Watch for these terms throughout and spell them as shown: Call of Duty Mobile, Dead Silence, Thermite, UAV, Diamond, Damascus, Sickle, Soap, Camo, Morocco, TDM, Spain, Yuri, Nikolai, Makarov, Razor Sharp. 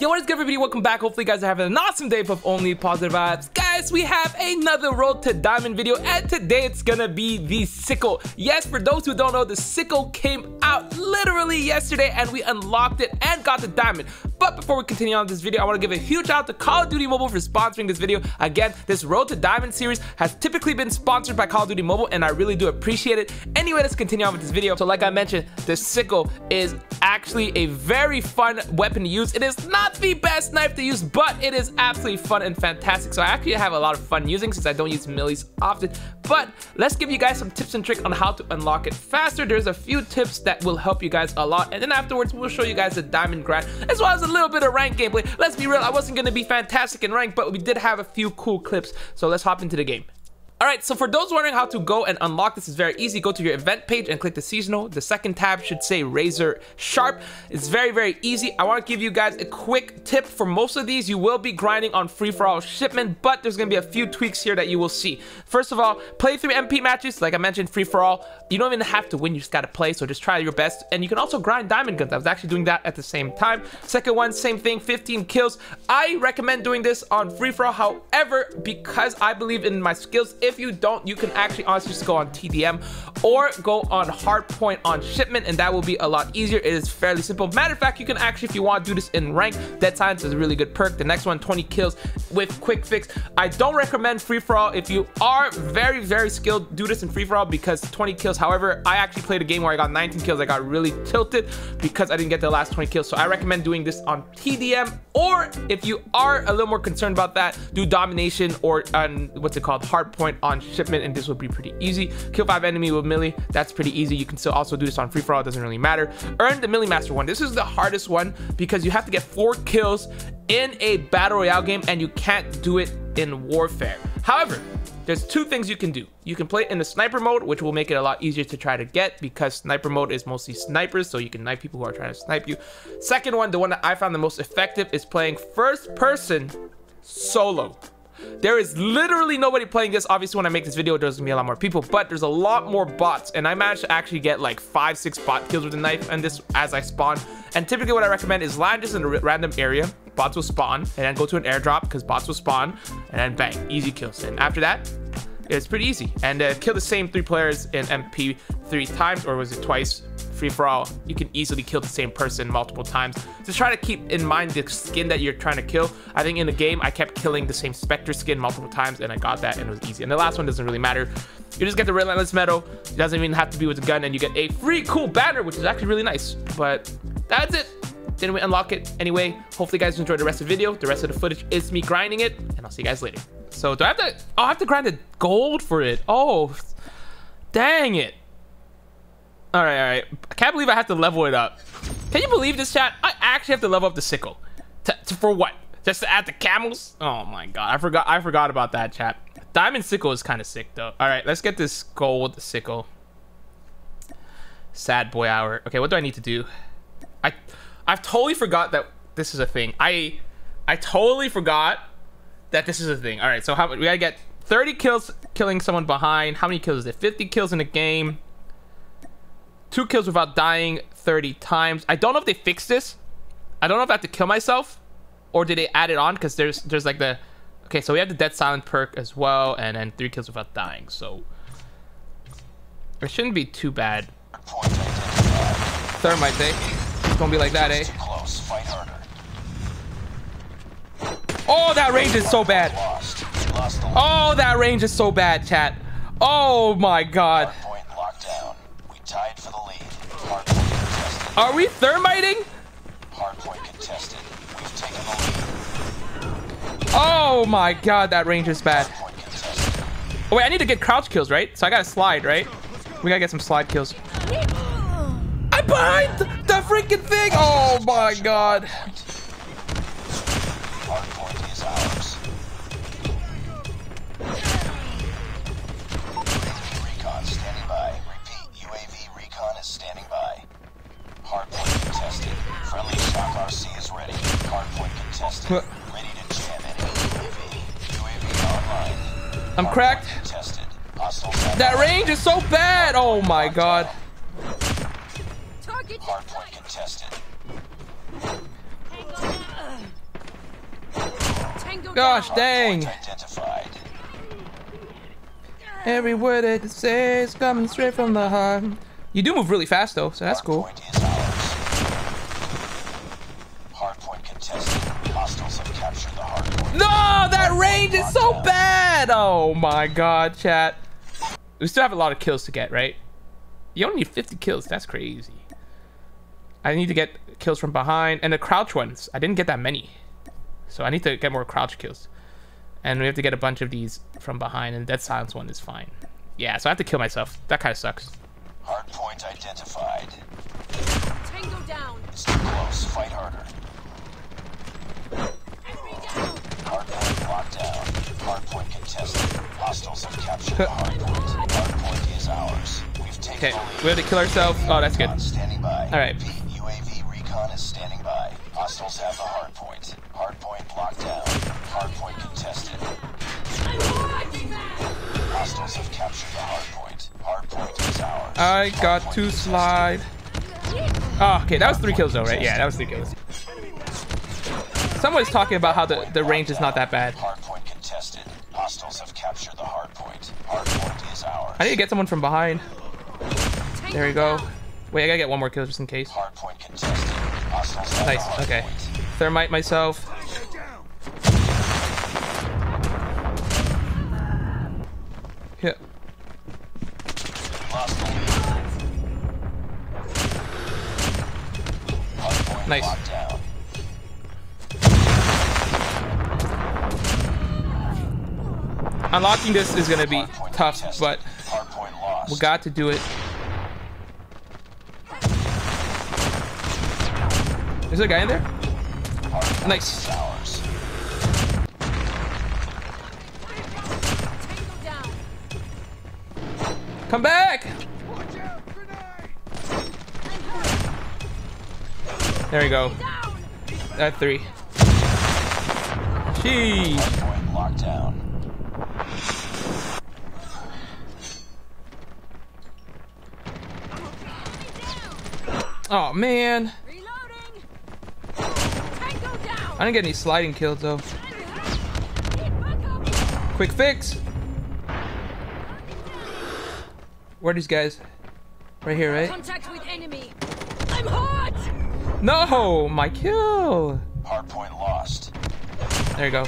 Yo, what is good, everybody? Welcome back. Hopefully you guys are having an awesome day of only positive vibes. Guys, we have another Road to Diamond video, and today it's gonna be the Sickle. Yes, for those who don't know, the Sickle came out literally yesterday and we unlocked it and got the Diamond. But before we continue on this video, I want to give a huge shout out to Call of Duty Mobile for sponsoring this video. Again, this Road to Diamond series has typically been sponsored by Call of Duty Mobile, and I really do appreciate it. Anyway, let's continue on with this video. So like I mentioned, the Sickle is actually a very fun weapon to use. It is not the best knife to use, but it is absolutely fun and fantastic, so I actually have a lot of fun using, since I don't use millies often. But let's give you guys some tips and tricks on how to unlock it faster. There's a few tips that will help you guys a lot, and then afterwards we'll show you guys the diamond grind as well as a little bit of rank gameplay. Let's be real, I wasn't going to be fantastic in rank, but we did have a few cool clips, so let's hop into the game. Alright, so for those wondering how to go and unlock this, is very easy. Go to your event page and click the seasonal. The second tab should say Razor Sharp. It's very, very easy. I want to give you guys a quick tip. For most of these, you will be grinding on free-for-all shipment, but there's going to be a few tweaks here that you will see. First of all, play through MP matches. Like I mentioned, free-for-all. You don't even have to win. You just got to play, so just try your best. And you can also grind diamond guns. I was actually doing that at the same time. Second one, same thing, 15 kills. I recommend doing this on free-for-all. However, because I believe in my skills, if you don't, you can actually honestly just go on TDM or go on hardpoint on shipment, and that will be a lot easier. It is fairly simple. Matter of fact, you can actually, if you want to do this in rank, Dead Silence is a really good perk. The next one, 20 kills with quick fix. I don't recommend free-for-all. If you are very, very skilled, do this in free-for-all because 20 kills. However, I actually played a game where I got 19 kills. I got really tilted because I didn't get the last 20 kills. So I recommend doing this on TDM, or if you are a little more concerned about that, do domination or what's it called, hardpoint on shipment, and this would be pretty easy. Kill 5 enemy with melee, that's pretty easy. You can still also do this on free for all, it doesn't really matter. Earn the melee master one. This is the hardest one because you have to get 4 kills in a battle royale game, and you can't do it in warfare. However, there's 2 things you can do. You can play it in the sniper mode, which will make it a lot easier to try to get, because sniper mode is mostly snipers, so you can knife people who are trying to snipe you. Second one, the one that I found the most effective, is playing first person solo. There is literally nobody playing this. Obviously, when I make this video, there's gonna be a lot more people, but there's a lot more bots, and I managed to actually get like 5-6 bot kills with the knife and this as I spawn. And typically what I recommend is land just in a random area, bots will spawn, and then go to an airdrop because bots will spawn, and then bang, easy kills. And after that, it's pretty easy. And kill the same 3 players in MP 3 times, or was it twice? Free-for-all, you can easily kill the same person multiple times. Just try to keep in mind the skin that you're trying to kill. I think in the game, I kept killing the same Spectre skin multiple times, and I got that, and it was easy. And the last one doesn't really matter. You just get the Relentless Medal. It doesn't even have to be with a gun, and you get a free cool banner, which is actually really nice. But that's it. Then we unlock it. Anyway, hopefully you guys enjoyed the rest of the video. The rest of the footage is me grinding it, and I'll see you guys later. So do I have to... Oh, I have to grind the gold for it. Oh, dang it. All right. I can't believe I have to level it up. Can you believe this, chat? I actually have to level up the sickle. For what? Just to add the camels? Oh my god, I forgot about that, chat. Diamond sickle is kind of sick though. All right, let's get this gold sickle. Sad boy hour. Okay, what do I need to do? I've totally forgot that this is a thing. I totally forgot that this is a thing. All right, so we gotta get 30 kills killing someone behind. How many kills is it? 50 kills in a game. 2 kills without dying 30 times. I don't know if they fixed this. I don't know if I have to kill myself, or did they add it on? Because there's like the... Okay, so we have the Dead Silent perk as well, and then 3 kills without dying. So it shouldn't be too bad. Thermite, eh? It's gonna be like that, eh? Oh, that range is so bad. Oh, that range is so bad, chat. Oh my god. Tied for the lead. Hardpoint contested. Are we thermiting? Hardpoint contested. We've taken the lead. Oh my god, that range is bad. Oh wait, I need to get crouch kills, right? So I gotta slide, right? We gotta get some slide kills. I'm behind the freaking thing! Oh my god. Hardpoint is ours. Recon standing by. UAV recon is standing by. Hardpoint contested. Friendly shock RC is ready. Hardpoint contested. Ready to jam enemy UAV. UAV online. I'm cracked. Contested. That range is so bad. Oh my god. Hardpoint contested. Gosh dang! Every word it says coming straight from the heart. You do move really fast though, so that's cool. No, that range is so bad! Oh my god, chat. We still have a lot of kills to get, right? You only need 50 kills, that's crazy. I need to get kills from behind, and the crouch ones. I didn't get that many. So I need to get more crouch kills. And we have to get a bunch of these from behind, and the Dead Silence one is fine. Yeah, so I have to kill myself. That kind of sucks. Hard point identified. Tango down. It's too close. Fight harder. Enemy down. Hard point locked down. Hard point contested. Hostiles have captured the hard point. Hard point is ours. We've taken. Okay, we have to kill ourselves. Oh, that's good. Standing by. All right. UAV recon is standing by. Hostiles have the hard point. Hard point locked down. Hard point contested. Hostiles have captured the hard point. Hard point is ours. I got to slide. Oh, okay, that was 3 kills though, right? Yeah, that was 3 kills. Someone's talking about how the range is not that bad. Hard point contested. Hostiles have captured the hard point. Hard point is ours. I need to get someone from behind. There we go. Wait, I gotta get one more kill just in case. Hard point contested. Nice, okay. Thermite myself. Yeah. Nice. Unlocking this is gonna be tough, but we got to do it. Is there a guy in there? Nice. Come back! There we go. At 3. Jeez. Oh man. I didn't get any sliding kills though. Quick fix! Where are these guys? Right here, right? Contact with enemy. I'm hot! No! My kill! Hardpoint lost. There you go.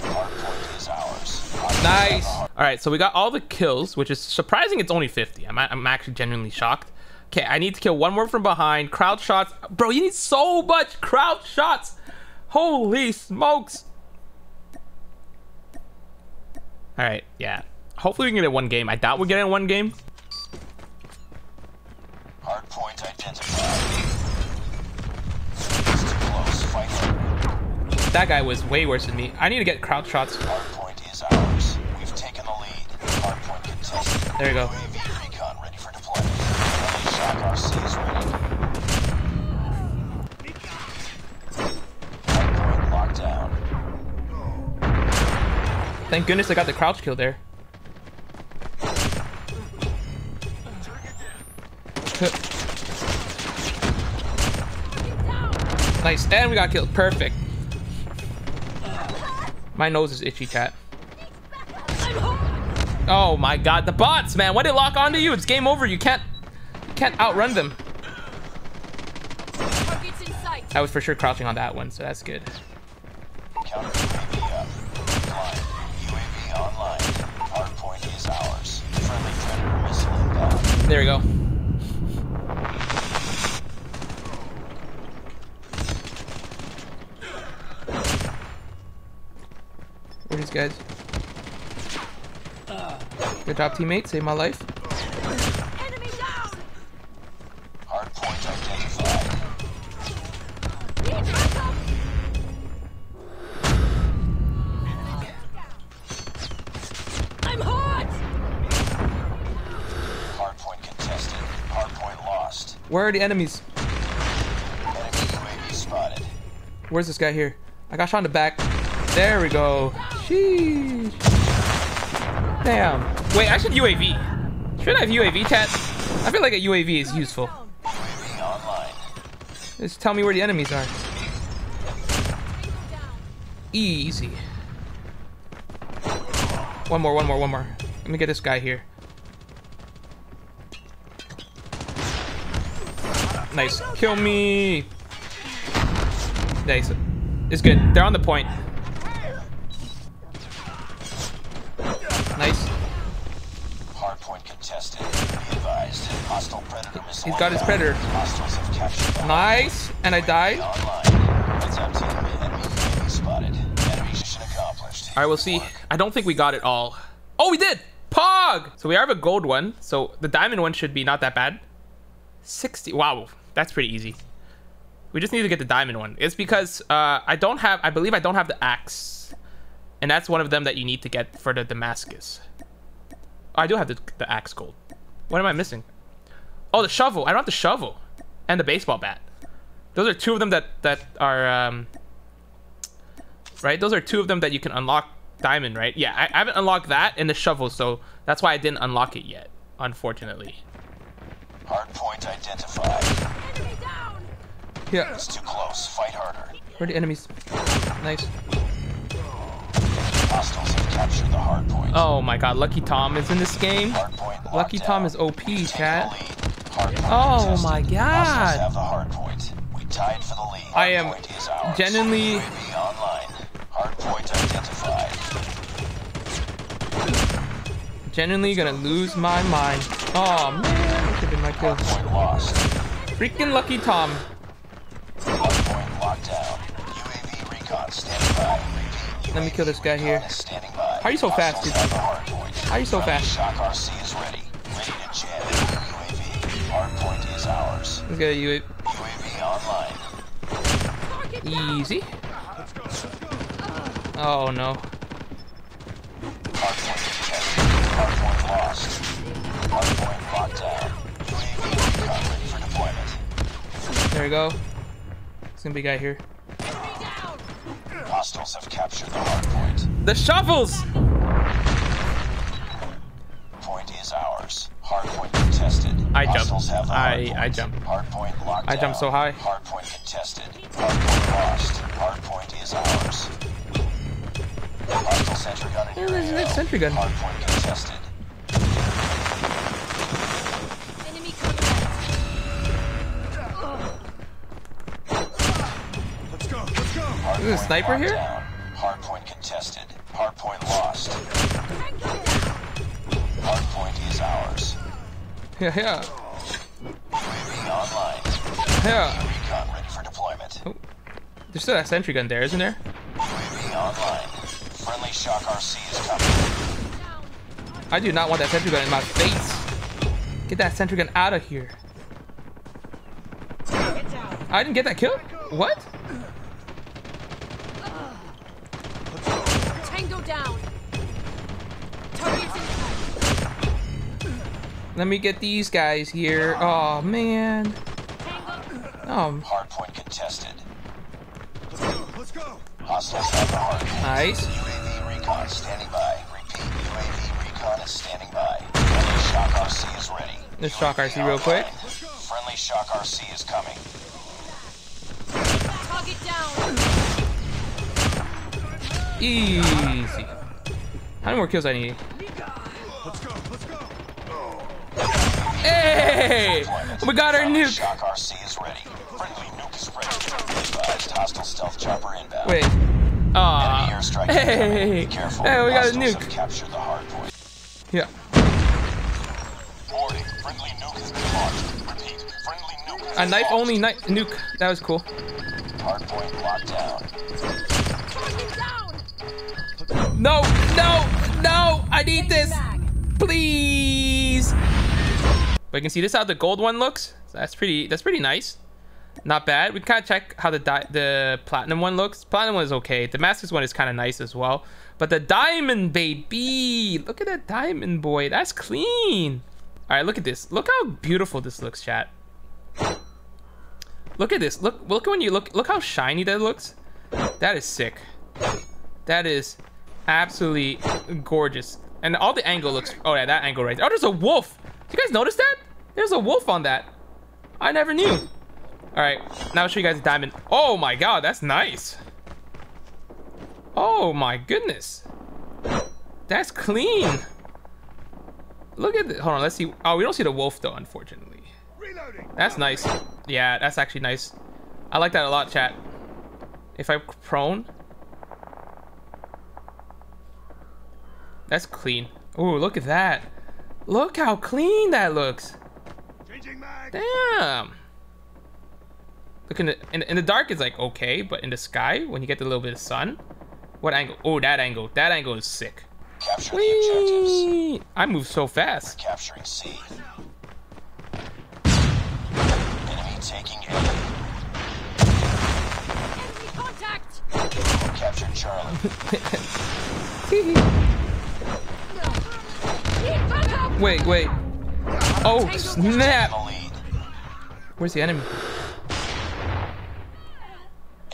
Hardpoint is ours. Nice! Alright, so we got all the kills, which is surprising it's only 50. I'm actually genuinely shocked. Okay, I need to kill one more from behind. Crouch shots. Bro, you need so much crouch shots. Holy smokes. All right, yeah. Hopefully we can get it in 1 game. I doubt we'll get it in 1 game. Hard point identified. It's too close. Fight. That guy was way worse than me. I need to get crouch shots. Hard point is ours. We've taken the lead. Hard point contested. There you go. Thank goodness I got the crouch kill there. Nice, and we got killed. Perfect. My nose is itchy, chat. Oh my god, the bots, man. Why did it lock onto you? It's game over. You can't outrun them. I was for sure crouching on that one, so that's good. There we go. Where are these guys? Good job, teammate. Saved my life. Where are the enemies? Where's this guy here? I got shot in the back. There we go. Sheesh. Damn. Wait, I should UAV. Should I have UAV, chat? I feel like a UAV is useful. Just tell me where the enemies are. Easy. One more. Let me get this guy here. Nice. Kill me. Nice. It's good. They're on the point. Nice. Hard point contested. Be advised. Hostile predator missile. He's got his predator. Nice. And I died. All right, we'll see. I don't think we got it all. Oh, we did! Pog! So we have a gold one. So the diamond one should be not that bad. 60. Wow, that's pretty easy. We just need to get the diamond one. It's because I believe I don't have the axe. And that's one of them that you need to get for the Damascus. Oh, I do have the axe gold. What am I missing? Oh, the shovel. I don't have the shovel. And the baseball bat. Those are two of them that are... right, those are two of them that you can unlock diamond, right? Yeah, I haven't unlocked that and the shovel, so that's why I didn't unlock it yet, unfortunately. Hard point identified. Enemy down. Yeah. It's too close. Fight harder. Where are the enemies? Nice. Hostiles have captured the hard point. Oh my god, Lucky Tom is in this game. Lucky Tom is OP, chat. Oh my god. Have the hard point. We tied for the lead. I am genuinely... Genuinely gonna lose my mind. Oh man, that could have been my kill. Freaking Lucky Tom. Let me kill this guy here. How are you so fast, dude? How are you so fast? Let's get a UAV. Easy. Oh no. There we go. It's gonna be a guy here. Hostiles have captured the hard point. The shovels! Point is ours. Hard point contested. I jumped. I jumped. Hard point locked. I jumped so high. Hard point contested. Hard point lost. Hard point is ours. Hostile sentry gun in your hand. Sentry gun. Hard point contested. Is a sniper here? Hard point contested. Hard point lost. Hard point is ours. Yeah. UAV online. Yeah. Recon ready for deployment. Oh. There's still that sentry gun there, isn't there? UAV online. Friendly shock RC is coming. I do not want that sentry gun in my face. Get that sentry gun out of here. I didn't get that kill? What? Down. Let me get these guys here. Oh man. Oh. Hard point contested. Let's go. Hostiles have the hard point. Nice. UAV recon standing by. Repeat, UAV recon is standing by. Friendly shock RC is ready. Let's shock RC real quick. Friendly shock RC is coming. Target down. Easy. How many more kills I need? Let's go. Hey! We got our nuke! Shock RC is ready. Friendly nuke is ready. Hostile stealth chopper inbound. Wait. Aw. Hey! Be careful. Hey, we got a nuke. Capture the hard point. Yeah. Warning. Friendly nuke has been launched. Repeat. Friendly nuke has been launched. A knife only nuke. That was cool. Hard point locked down. No, I need this, please. But you can see this how the gold one looks. So that's pretty nice. Not bad. We can kind of check how the platinum one looks. Platinum one is okay. The Damascus one is kind of nice as well. But the diamond, baby, look at that diamond, boy. That's clean. All right, look at this. Look how beautiful this looks, chat. Look at this. Look when you look how shiny that looks. That is sick. That is absolutely gorgeous. And all the angle looks... Oh, yeah, that angle right there. Oh, there's a wolf. Did you guys notice that? There's a wolf on that. I never knew. All right, now I'll show you guys the diamond. Oh, my God, that's nice. Oh my goodness. That's clean. Look at this. Hold on, let's see. Oh, we don't see the wolf though, unfortunately. That's nice. Yeah, that's actually nice. I like that a lot, chat. If I'm prone. That's clean. Oh, look at that. Look how clean that looks. Damn. Look in the dark, it's like okay, but in the sky, when you get a little bit of sun, what angle? Oh, that angle. That angle is sick. Capture the objectives. I move so fast. We're capturing C. Enemy taking A. Enemy contact. Capture Charlie. Wait. Oh snap! Where's the enemy?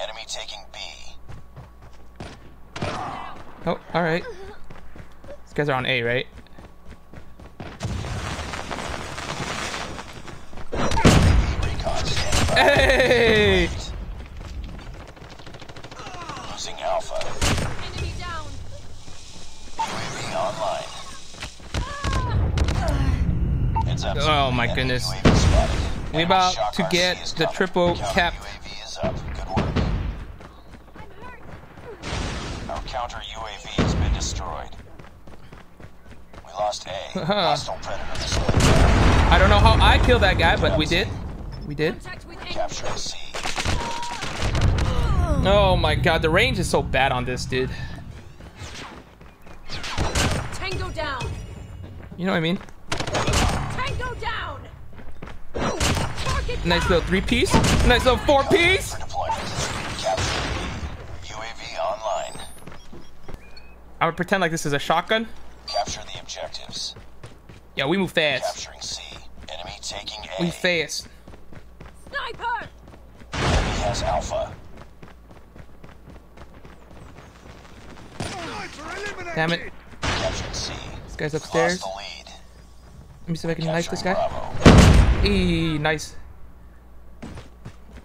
Enemy taking B. Oh, all right. These guys are on A, right? Hey! Losing Alpha. Enemy down. UAV online. It's up. Oh my goodness. We're about to get the triple cap. UAV is up. Good work. I'm hurt. Our counter UAV has been destroyed. We lost A. Hostile predator destroyed. I don't know how I killed that guy, but we did. We did. Capture C. Oh my god, the range is so bad on this dude. Tango down. You know what I mean? Tango down. Nice little three-piece. Nice little four-piece. UAV online. I would pretend like this is a shotgun. Capture the objectives. Yeah, we move fast. Capturing C. Enemy taking A. We fast. Sniper! Enemy has Alpha. Damn it. Captured C. This guy's upstairs. Let me see if I can knife this guy. Bravo. Eee, nice.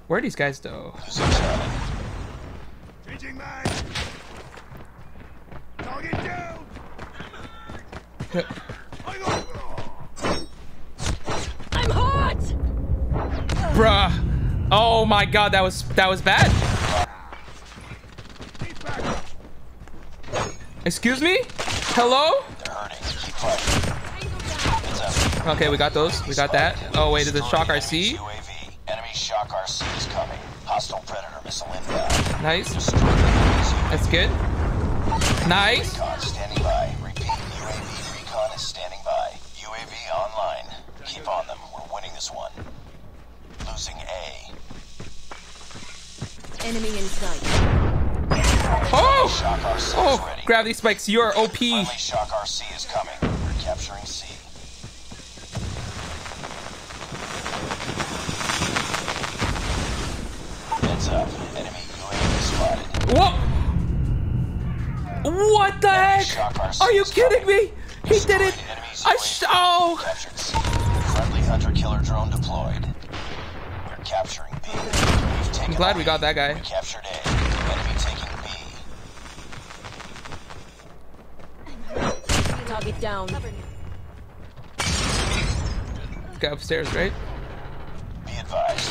Where are these guys though? I'm hot! Bruh. Oh my god, that was bad. Excuse me? Hello? Okay, we got those. We got that. Oh wait, there's a shock RC. Enemy shock RC is coming. Hostile predator missile inbound. Nice. That's good. Nice. Keep on them. We're winning this one. Losing A. Enemy in sight. Oh! Shock RC is ready. Grab these spikes. You're OP. Finally, shock RC is coming. We're capturing C. Heads up. Enemy UAV spotted. Whoa! What the heck? Are you kidding me? He did it. Oh! Friendly hunter killer drone deployed. We're capturing B. We've taken I'm glad we got that guy. We captured A. Enemy taking B. Target down. Guy upstairs, right? Be advised.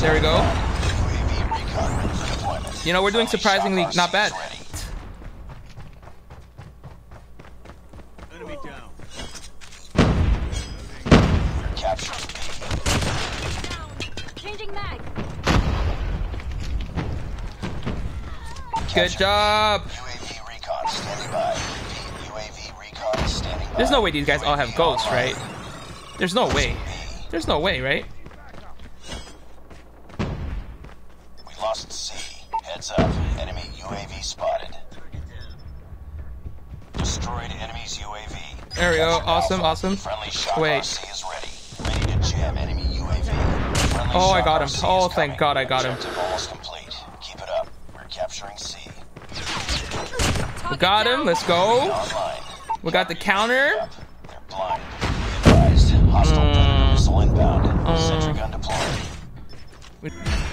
There we go. You know, we're doing surprisingly not bad. Good job. UAV recon standing by. UAV recon standing by. There's no way these guys all have ghosts, right? There's no way. There's no way, right? We lost C. Heads up. Enemy UAV spotted. Destroyed enemy's UAV. There we go. Awesome, awesome. Wait. RC is ready. Ready to jam enemy UAV. Oh, I got him. Oh, thank God I got him. We got him. Let's go. We got the counter.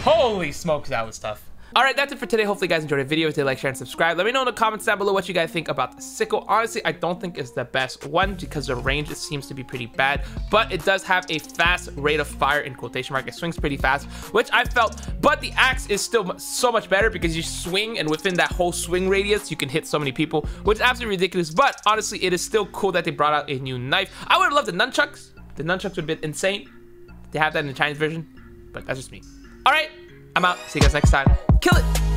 Holy smokes, that was tough. All right, that's it for today. Hopefully you guys enjoyed the video. If you did, like, share, and subscribe. Let me know in the comments down below what you guys think about the sickle. Honestly, I don't think it's the best one because the range seems to be pretty bad, but it does have a fast rate of fire in quotation mark. It swings pretty fast, which I felt, but the axe is still so much better because you swing, and within that whole swing radius, you can hit so many people, which is absolutely ridiculous. But honestly, it is still cool that they brought out a new knife. I would have loved the nunchucks. The nunchucks would have been insane. They have that in the Chinese version, but that's just me. All right, I'm out. See you guys next time. Kill it.